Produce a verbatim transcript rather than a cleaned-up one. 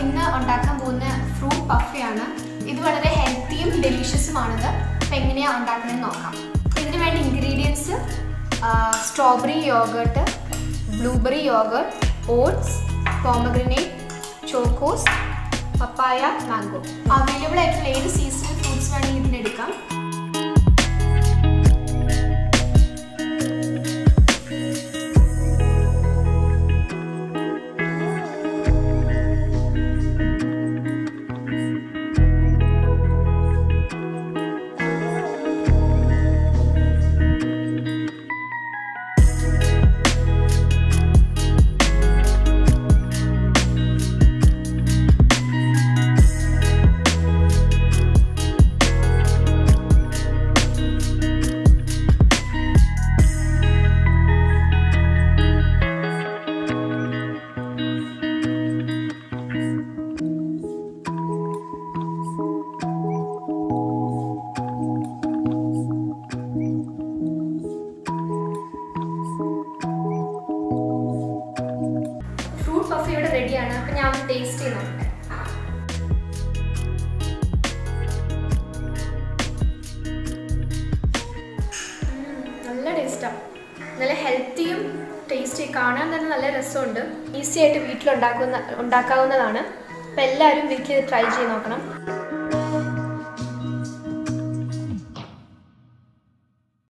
ഇന്ന് ഉണ്ടാക്കാൻ പോകുന്ന ഫ്രൂട്ട് പഫ്ഫിയാണ്. ഇത് വളരെ ഹെൽത്തിയും ഡെലിഷ്യസുമാണത്. അപ്പോൾ എങ്ങനെയാണ് ഉണ്ടാക്കുന്നതെന്ന് നോക്കാം. ഇതിന് വേണ്ട ingredients strawberry yogurt, blueberry yogurt, oats, pomegranate, Chocos, papaya, mango. Available ആയിട്ടുള്ള ഏത് സീസണൽ ഫ്രൂട്ട്സ് വേണമെങ്കിൽ ഇതിനെടുക്കാം. ഇവിടെ റെഡിയാണ്. അപ്പോൾ ഞാൻ ടേസ്റ്റ് ചെയ്ത് നോക്കട്ടെ. നല്ല ടേസ്റ്റാണ്, നല്ല ഹെൽത്തിയും ടേസ്റ്റി, കാണാൻ തന്നെ നല്ല രസമുണ്ട്. ഈസി ആയിട്ട് വീട്ടിലുണ്ടാക്കുന്ന ഉണ്ടാക്കാവുന്നതാണ്. അപ്പോൾ എല്ലാവരും വീട്ടിൽ ട്രൈ ചെയ്ത് നോക്കണം.